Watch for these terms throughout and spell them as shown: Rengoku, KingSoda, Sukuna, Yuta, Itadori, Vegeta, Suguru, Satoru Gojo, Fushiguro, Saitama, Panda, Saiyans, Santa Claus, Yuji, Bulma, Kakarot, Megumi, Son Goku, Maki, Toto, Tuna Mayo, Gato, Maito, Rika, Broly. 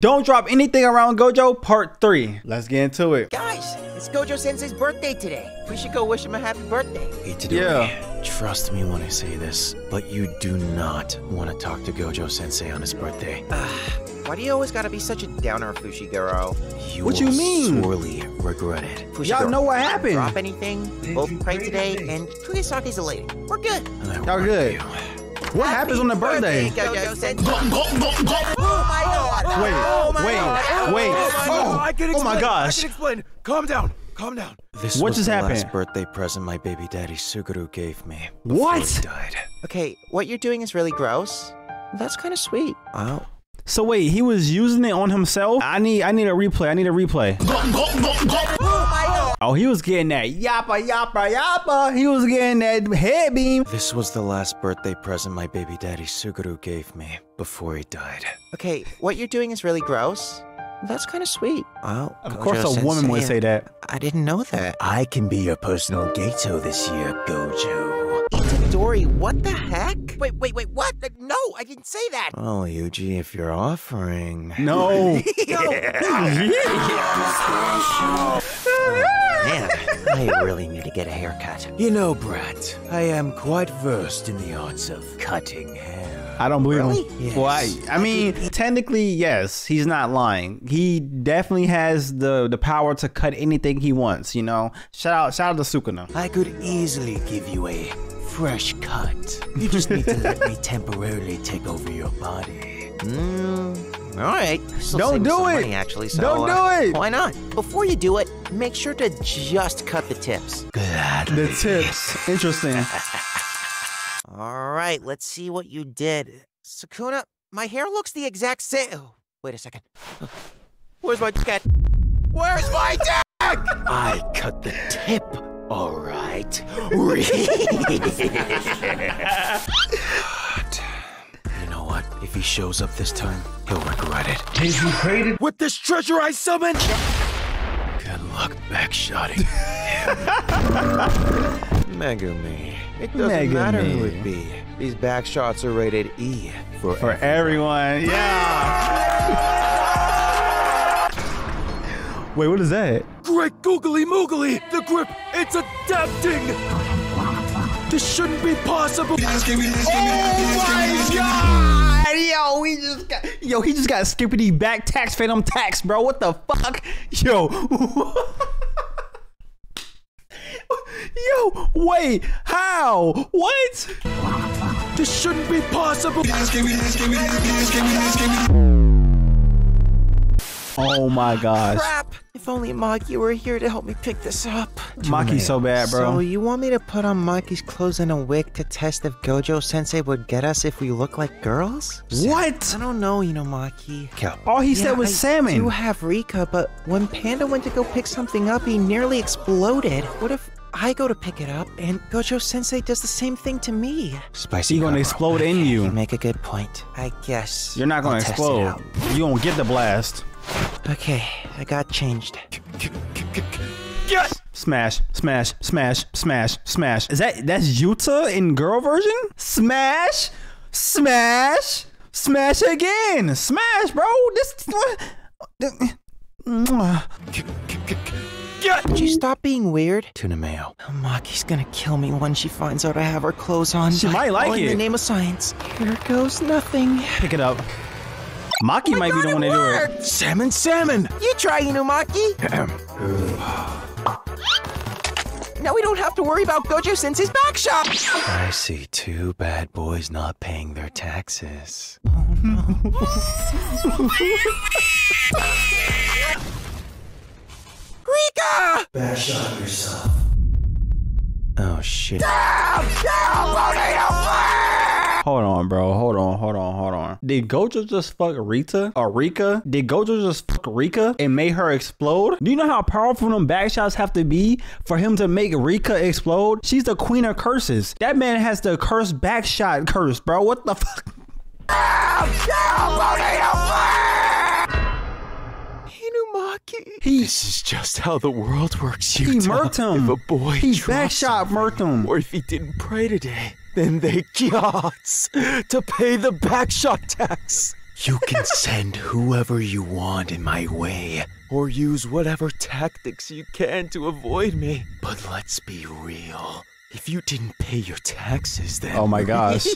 Don't Drop Anything Around Gojo Part 3. Let's get into it. Guys, it's Gojo Sensei's birthday today. We should go wish him a happy birthday. Itadori, yeah. Trust me when I say this, but you do not want to talk to Gojo Sensei on his birthday. Why do you always gotta be such a downer, Fushiguro? What you mean? Surely regret it. Y'all know what happened. Drop anything. We both pray today, and Kugasaki's a lady. We're good. Y'all good. What happens on the birthday? Wait, oh my gosh. I can explain. Calm down. This what just happened? This was the last birthday present my baby daddy Suguru gave me. What? He died. Okay, what you're doing is really gross. That's kind of sweet. Oh. So wait, he was using it on himself? I need a replay. Oh, he was getting that yappa. He was getting that head beam. This was the last birthday present my baby daddy Suguru gave me before he died. Okay, what you're doing is really gross. That's kind of sweet. Oh, of course a woman would say that. I didn't know that. I can be your personal Gato this year, Gojo. Itadori, what the heck? Wait, what? No, I didn't say that. Oh, Yuji, if you're offering... No. No. Man, I really need to get a haircut. You know, Brad, I am quite versed in the arts of cutting hair. I don't believe him. Yes. Well, I mean, technically, yes, he's not lying. He definitely has the power to cut anything he wants, you know? Shout out to Sukuna. I could easily give you a fresh cut. You just need to let me temporarily take over your body. All right. Don't do it. Money, actually, so, don't do it. Why not? Before you do it, make sure to just cut the tips. Gladly. The tips. Interesting. All right. Let's see what you did. Sukuna, my hair looks the exact same. Oh, wait a second. Where's my cat? Where's my dick? I cut the tip. All right. If he shows up this time, he'll regret it. Did you create it? With this treasure I summoned? Good luck backshotting him. Megumi. It doesn't matter who it be. These backshots are rated E for everyone. Yeah! Wait, what is that? Great googly moogly! The grip, it's adapting! This shouldn't be possible. Oh my God! Yo, he just got skippity back tax phantom tax, bro. What the fuck? Yo. Yo, wait. How? What? This shouldn't be possible. Oh my gosh. Crap. If only Maki were here to help me pick this up. Maki's so bad, bro. So you want me to put on Maki's clothes and a wig to test if Gojo Sensei would get us if we look like girls? What? I don't know, you know, Maki. All he said was salmon. I do have Rika, but when Panda went to go pick something up, he nearly exploded. What if I go to pick it up and Gojo Sensei does the same thing to me? Spicy. He's gonna explode in you. You make a good point. I guess. You're not gonna explode. You don't get the blast. Okay, I got changed. Yes! Smash. That's Yuta in girl version? Smash again. Smash, bro. Would you stop being weird? Tuna Mayo. Maki's gonna kill me when she finds out I have her clothes on. She might like it. In the name of science. Here goes nothing. Pick it up. Maki might be the one to do it. Salmon! You try, you know, Maki. Now we don't have to worry about Gojo Sensei's back shop. I see two bad boys not paying their taxes. Oh no. Rika! Back shot yourself. Oh shit. Hold on, bro. Did Gojo just fuck Rita? Or Rika? Did Gojo just fuck Rika and made her explode? Do you know how powerful them backshots have to be for him to make Rika explode? She's the queen of curses. That man has the curse backshot curse, bro. What the fuck? This is just how the world works, Yuta. He murked him. If a boy backshot murked him. Or if he didn't pray today, then they got to pay the backshot tax. You can send whoever you want in my way, or use whatever tactics you can to avoid me. But let's be real. If you didn't pay your taxes, then... Oh my gosh.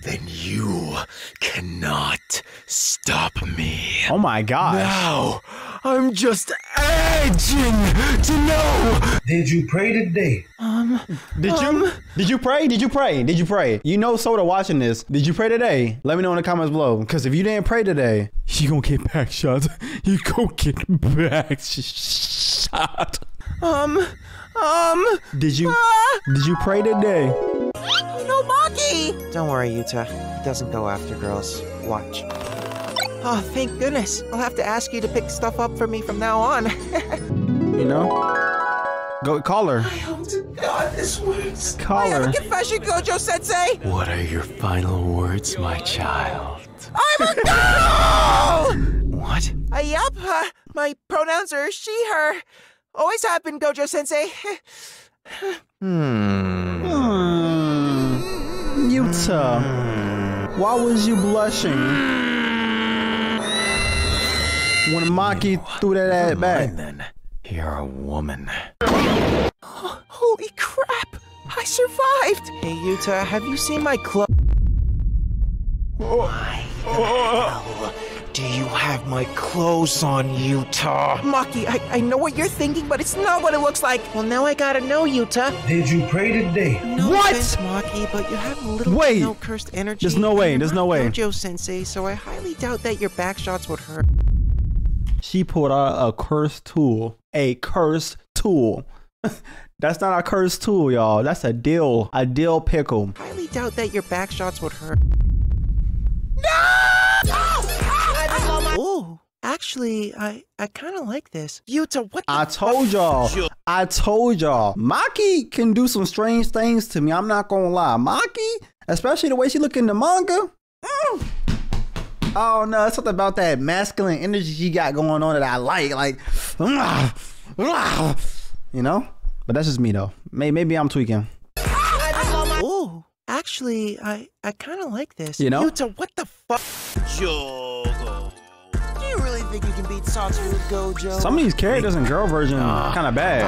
Then you cannot stop me. Oh my gosh. Now, I'm just edging to know. Did you pray today? Did you pray? You know Soda watching this. Did you pray today? Let me know in the comments below. Because if you didn't pray today, you gonna get back shot. You gonna get back shot. Did you pray today? No, Maki! Don't worry, Yuta. He doesn't go after girls. Watch. Oh, thank goodness. I'll have to ask you to pick stuff up for me from now on. You know? Go call her. I hope to God this works. Call her. I have a confession, Gojo-sensei! What are your final words, my child? I'm a girl! What? Yup. My pronouns are she, her. Always have been, Gojo-sensei. Yuta, why was you blushing when Maki threw that ad back? Then you're a woman. Oh, holy crap! I survived. Hey Yuta, have you seen my clothes? Why the hell do you have my clothes on, Yuta? Maki, I know what you're thinking, but it's not what it looks like. Well, now I gotta know, Yuta. Did you pray today? No what? Offense, Maki, but you have a little bit no cursed energy. There's no way. There's no way. Gojo-sensei, so I highly doubt that your back shots would hurt. She pulled out a cursed tool. A cursed tool. That's not a cursed tool, y'all. That's a dill. A dill pickle. I highly doubt that your back shots would hurt. Oh, actually, I kind of like this. Yuta, what the I told y'all. I told y'all. Maki can do some strange things to me. I'm not going to lie. Maki, especially the way she look in the manga. Oh, no. It's something about that masculine energy she got going on that I like. Like, you know? But that's just me, though. Maybe I'm tweaking. Oh, actually, I kind of like this. You know? Yuta, what the fuck? You really think you can beat Satoru Gojo? Some of these characters in girl version are kind of bad.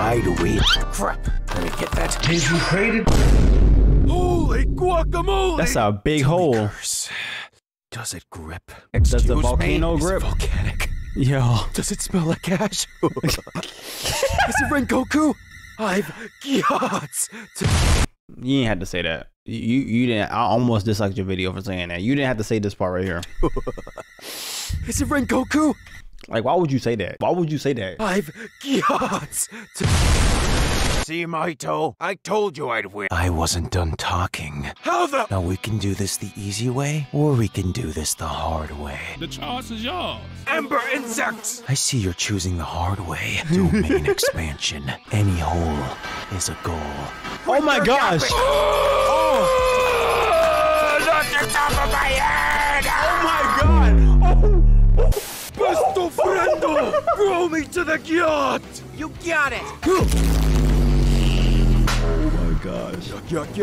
Crap. Let me get that. Did you pray to... Holy guacamole! That's a big hole. Curse. Does it grip? Excuse Does the volcano me? Grip? Is it volcanic? Yo. Does it smell like ash? Is it Rengoku? I've got to... You ain't had to say that. You didn't. I almost disliked your video for saying that. You didn't have to say this part right here. Is it Rengoku? Like, why would you say that? Why would you say that? I've got to... See, Maito? I told you I'd win. I wasn't done talking. How the... Now, we can do this the easy way, or we can do this the hard way. The choice is yours. Ember insects! I see you're choosing the hard way. Domain expansion. Any hole is a goal. Oh my gosh! Oh! Not the top of my head! Oh my god! Oh! Besto friendo! Throw me to the yacht! You got it! Oh my gosh. Yacht!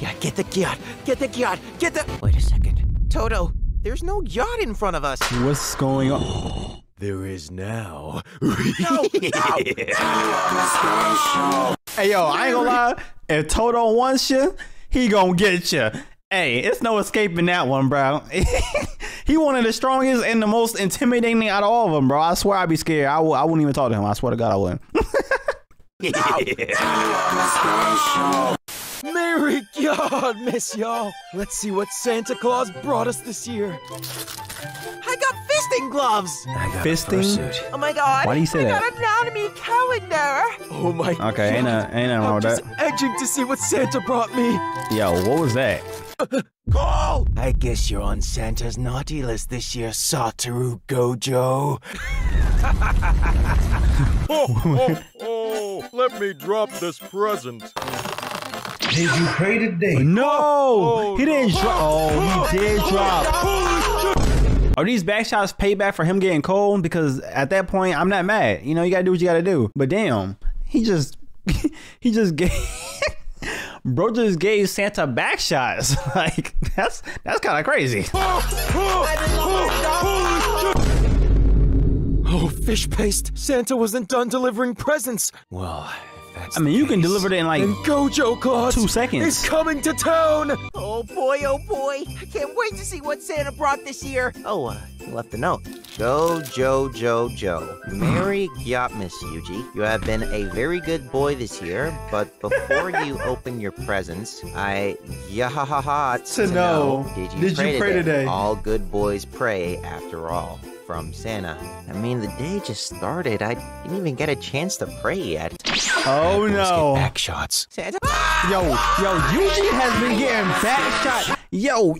Yeah, get the yacht! Get the yacht! Get the... Wait a second. Toto, there's no yacht in front of us. What's going on? There is now. No! Hey, yo, I ain't gonna lie. If Toto wants you, he gonna get you. Hey, it's no escaping that one, bro. He one of the strongest and the most intimidating out of all of them, bro. I swear I'd be scared. I wouldn't even talk to him. I swear to God, I wouldn't. Merry God, miss y'all. Let's see what Santa Claus brought us this year. I got fisting gloves. I got fisting. Oh my God. Why do you say that? I got an anatomy calendar. Oh my God. Okay, ain't nothing wrong with that. I'm just edging to see what Santa brought me. Yo, what was that? Call! I guess you're on Santa's naughty list this year, Satoru Gojo. Oh, let me drop this present. Did you pray today? No! Oh, he didn't drop. Oh, he did drop. Holy shit. Are these back shots payback for him getting cold? Because at that point, I'm not mad. You know, you gotta do what you gotta do. But damn, he just gave... Bro just gave Santa back shots. Like, that's kind of crazy. Oh, fish paste. Santa wasn't done delivering presents. Well, that's I mean, you can deliver it in like Gojo Claus 2 seconds. He's coming to town. Oh boy, I can't wait to see what Santa brought this year. Oh, left a note. Go, Jo. Merry Christmas, Yuji. You have been a very good boy this year, but before you open your presents, did you pray today? All good boys pray after all. From Santa. I mean, the day just started. I didn't even get a chance to pray yet. Oh no. Back shots. Santa. Yo, Yuji has been getting back shot. Yo,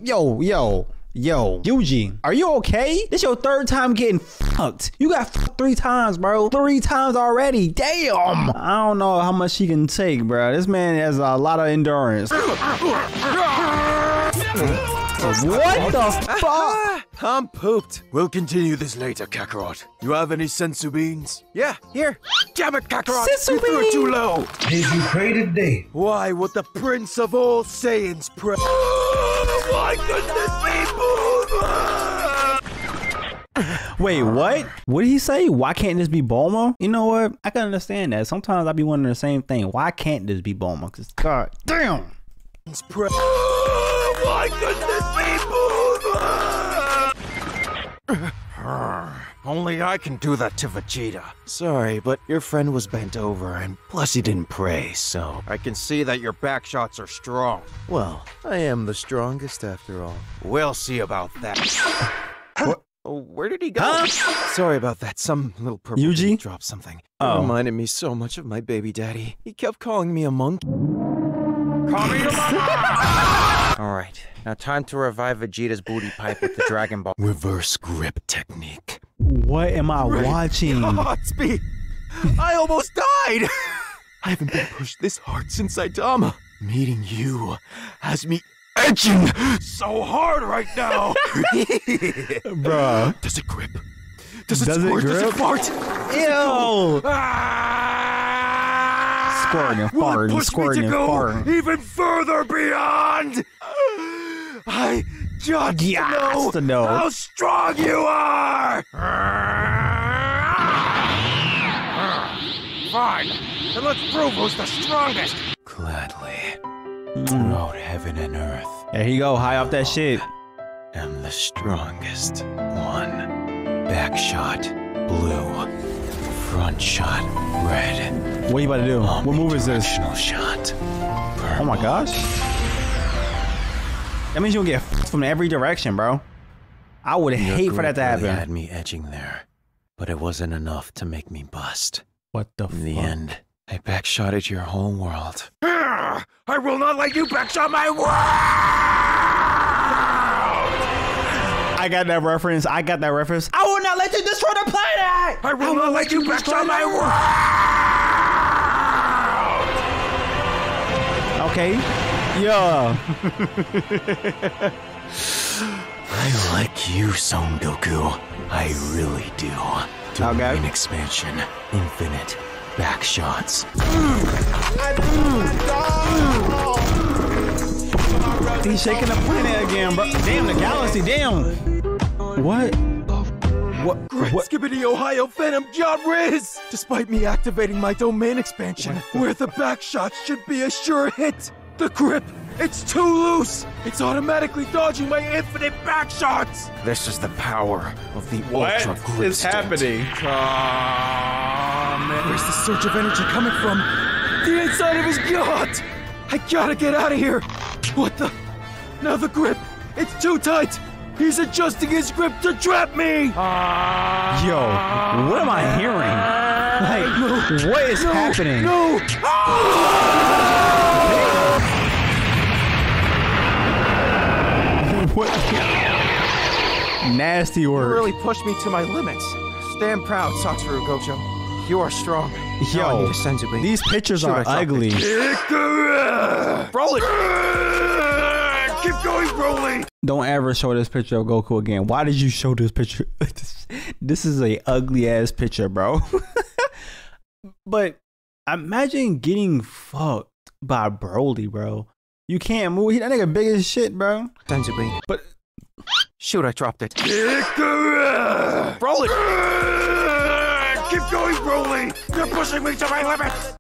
Yuji, are you okay? This your third time getting fucked. You got fucked 3 times, bro. 3 times already. Damn. I don't know how much he can take, bro. This man has a lot of endurance. What the fuck? I'm pooped. We'll continue this later, Kakarot. You have any sensu beans? Yeah, here. Damn it, Kakarot! You threw it too low. Did you pray today? Why would the prince of all Saiyans pray? Why couldn't this be Bulma? Wait, what? What did he say? Why can't this be Bulma? You know what? I can understand that. Sometimes I be wondering the same thing. Why can't this be Bulma? Cause god damn. Pray. Why couldn't this be Bulma? Only I can do that to Vegeta. Sorry, but your friend was bent over and plus he didn't pray, so... I can see that your back shots are strong. Well, I am the strongest after all. We'll see about that. What? Oh, where did he go? Huh? Sorry about that, some little purple Yuji dropped something. Oh. It reminded me so much of my baby daddy. He kept calling me a monkey. Call me the mama! Alright, now time to revive Vegeta's booty pipe with the Dragon Ball. Reverse grip technique. What am I watching? Godspeed! I almost died! I haven't been pushed this hard since Saitama. Meeting you has me edging so hard right now! Bruh. Does it grip? Does it squirt? Grip? Does it fart? Ew! Squirting and farting, squirting and farting. Even further beyond! I just know how strong you are! Fine, then let's prove who's the strongest! Gladly, throughout heaven and earth. There you go, high off that shit. I'm the strongest one. Back shot, blue. Front shot, red. What are you about to do? What move is this? Shot. Oh my gosh. That means you'll get from every direction, bro. I would hate for that to happen. You had me edging there, but it wasn't enough to make me bust. What the fuck? In the end, I backshotted your whole world. I will not let you backshot my world! I got that reference. I will not let you destroy the planet! I will not let you destroy my world! Okay. Yeah. I like you, Son Goku. I really do. Domain expansion. Infinite. Back shots. He's shaking the planet again, bro. Damn, the galaxy. Damn. What? What? Skibbity Ohio Venom John Riz! Despite me activating my domain expansion, where the back shot should be a sure hit, the grip, it's too loose! It's automatically dodging my infinite back shots! This is the power of the ultra grip. What is happening? Where's the surge of energy coming from? The inside of his gut! I gotta get out of here! What the? Now the grip, it's too tight! He's adjusting his grip to trap me! Yo, what am I hearing? Like, what is happening? No! What? Nasty word. You really pushed me to my limits. Stand proud, Satoru Gojo. You are strong. Yo, these pictures are ugly. Broly! Keep going, Broly! Don't ever show this picture of Goku again. Why did you show this picture? This is a ugly ass picture, bro. But imagine getting fucked by Broly, bro. You can't move. That nigga big as shit, bro. Sensibly. But shoot, I dropped it. Broly! Keep going, Broly! You're pushing me to my limits!